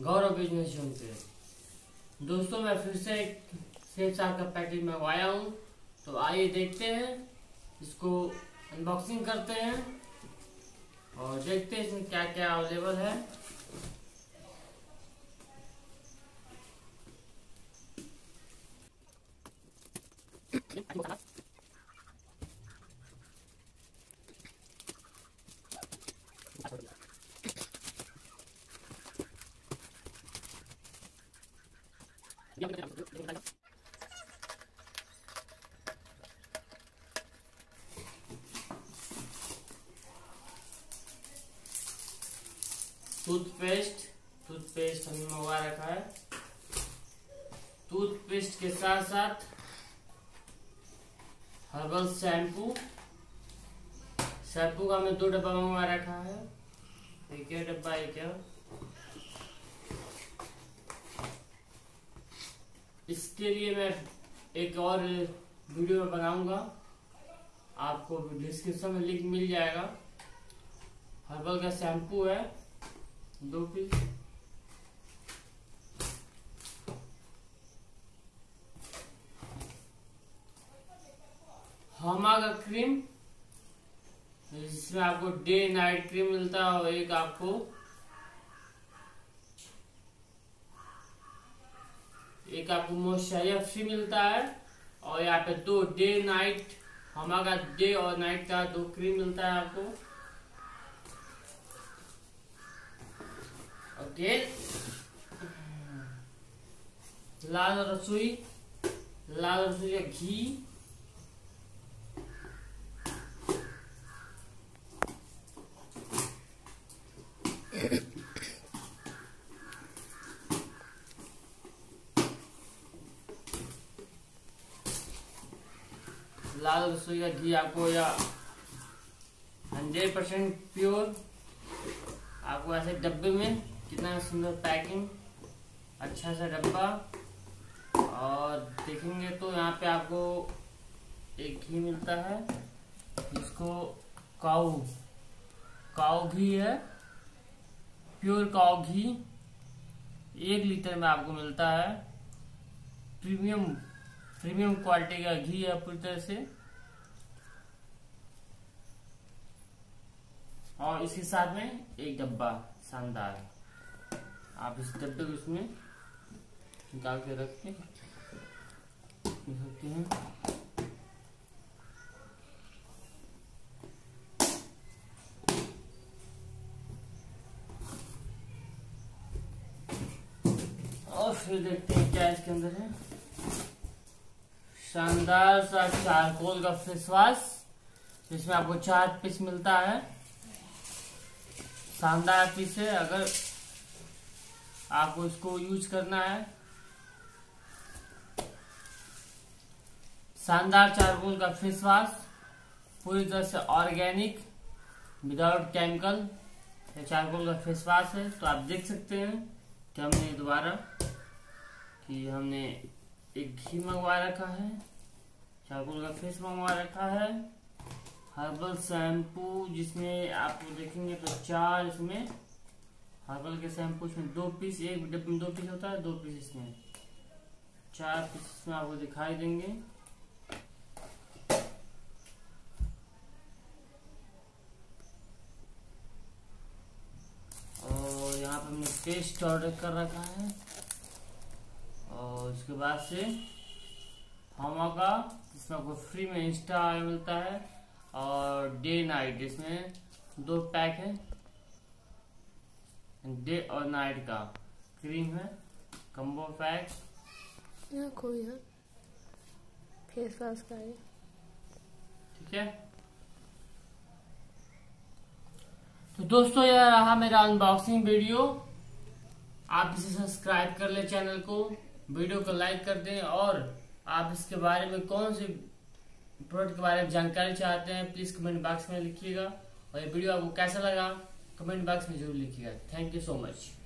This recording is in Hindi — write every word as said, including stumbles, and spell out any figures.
गौरव बिजनेस जोन पे। दोस्तों मैं फिर से एक सेब साग का पैकेट मंगवाया हूँ, तो आइए देखते हैं, इसको अनबॉक्सिंग करते हैं और देखते हैं इसमें क्या क्या अवेलेबल है। टूथपेस्ट टूथपेस्ट हमने मंगवा रखा है। टूथपेस्ट के साथ साथ हर्बल शैम्पू शैम्पू का हमने दो डब्बा मंगवा रखा है। एक क्या डब्बा है क्या इसके लिए मैं एक और वीडियो में बनाऊंगा, आपको डिस्क्रिप्शन में लिंक मिल जाएगा। हर्बल का शैम्पू है दो पीस। हामा का क्रीम जिसमें आपको डे नाइट क्रीम मिलता है, और एक आपको एक आपको मॉइस्चराइजर फ्री मिलता है। और यहाँ पे दो डे नाइट हमारा डे और नाइट का दो क्रीम मिलता है आपको। और तेल लाल रसोई लाल रसोई का घी लाल रसोई का घी आपको या हंड्रेड परसेंट प्योर आपको ऐसे डब्बे में। कितना सुंदर पैकिंग, अच्छा सा डब्बा। और देखेंगे तो यहाँ पे आपको एक घी मिलता है, इसको काऊ काऊ घी है, प्योर काऊ घी एक लीटर में आपको मिलता है। प्रीमियम प्रीमियम क्वालिटी का घी है पूरी तरह से। और इसके साथ में एक डब्बा शानदार, आप इस डब्बे को इसमें निकाल के रख के सकते हैं। और फिर देखते हैं क्या इसके अंदर है। शानदार सा चारकोल का फेस वॉश जिसमें आपको चार पीस मिलता है। शानदार पीस है, अगर आपको इसको यूज करना है। शानदार चारकोल का फेस वॉश पूरी तरह से ऑर्गेनिक विदाउट केमिकल चारकोल का फेस वॉश है। तो आप देख सकते हैं कि हमने दोबारा कि हमने एक घी मंगवा रखा है, चारकोल का फेस मंगवा रखा है, हर्बल शैम्पू जिसमें आप देखेंगे तो चार इसमें हर्बल के शैम्पू इसमें दो पीस, एक डब्बे में दो पीस होता है, दो पीस इसमें, चार पीस इसमें आपको दिखाई देंगे। और यहाँ पे हमने पेस्ट ऑर्डर कर रखा है। और उसके बाद से हामा का इसमें आपको फ्री में इंस्टा ऑयल मिलता है, और डे नाइट इसमें दो पैक है, डे और नाइट का क्रीम है कम्बो पैक। यहाँ कोई है फेस वॉश का है, ठीक है। तो दोस्तों यह रहा मेरा अनबॉक्सिंग वीडियो। आप इसे सब्सक्राइब कर ले चैनल को, वीडियो को लाइक कर दें। और आप इसके बारे में कौन से प्रोडक्ट के बारे में जानकारी चाहते हैं प्लीज कमेंट बॉक्स में लिखिएगा। और ये वीडियो आपको कैसा लगा कमेंट बॉक्स में जरूर लिखिएगा। Thank you so much.